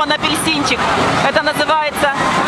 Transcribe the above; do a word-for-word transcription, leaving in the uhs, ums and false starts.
он апельсинчик. Это называется